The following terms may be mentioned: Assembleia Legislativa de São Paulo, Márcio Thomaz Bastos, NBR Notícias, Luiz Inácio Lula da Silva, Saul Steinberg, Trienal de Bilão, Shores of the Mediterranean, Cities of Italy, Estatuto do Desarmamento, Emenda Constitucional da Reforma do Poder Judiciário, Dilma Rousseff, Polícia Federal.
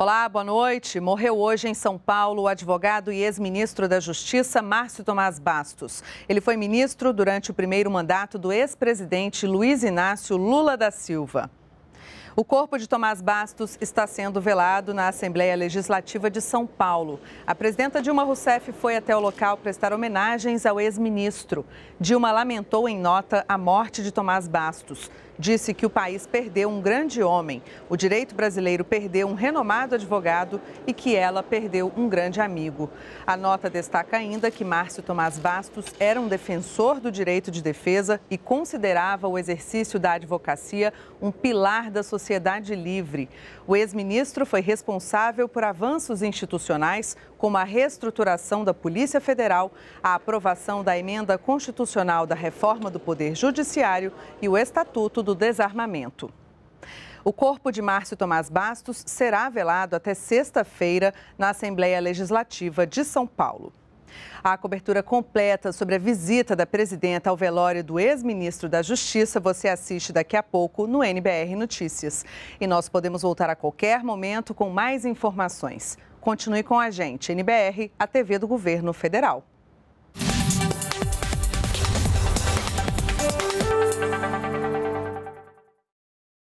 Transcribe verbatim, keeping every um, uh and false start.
Olá, boa noite. Morreu hoje em São Paulo o advogado e ex-ministro da Justiça, Márcio Thomaz Bastos. Ele foi ministro durante o primeiro mandato do ex-presidente Luiz Inácio Lula da Silva. O corpo de Thomaz Bastos está sendo velado na Assembleia Legislativa de São Paulo. A presidenta Dilma Rousseff foi até o local prestar homenagens ao ex-ministro. Dilma lamentou em nota a morte de Thomaz Bastos. Disse que o país perdeu um grande homem, o direito brasileiro perdeu um renomado advogado e que ela perdeu um grande amigo. A nota destaca ainda que Márcio Thomaz Bastos era um defensor do direito de defesa e considerava o exercício da advocacia um pilar da sociedade. Sociedade livre. O ex-ministro foi responsável por avanços institucionais, como a reestruturação da Polícia Federal, a aprovação da Emenda Constitucional da Reforma do Poder Judiciário e o Estatuto do Desarmamento. O corpo de Márcio Thomaz Bastos será velado até sexta-feira na Assembleia Legislativa de São Paulo. A cobertura completa sobre a visita da presidenta ao velório do ex-ministro da Justiça você assiste daqui a pouco no N B R Notícias. E nós podemos voltar a qualquer momento com mais informações. Continue com a gente, N B R, a T V do Governo Federal.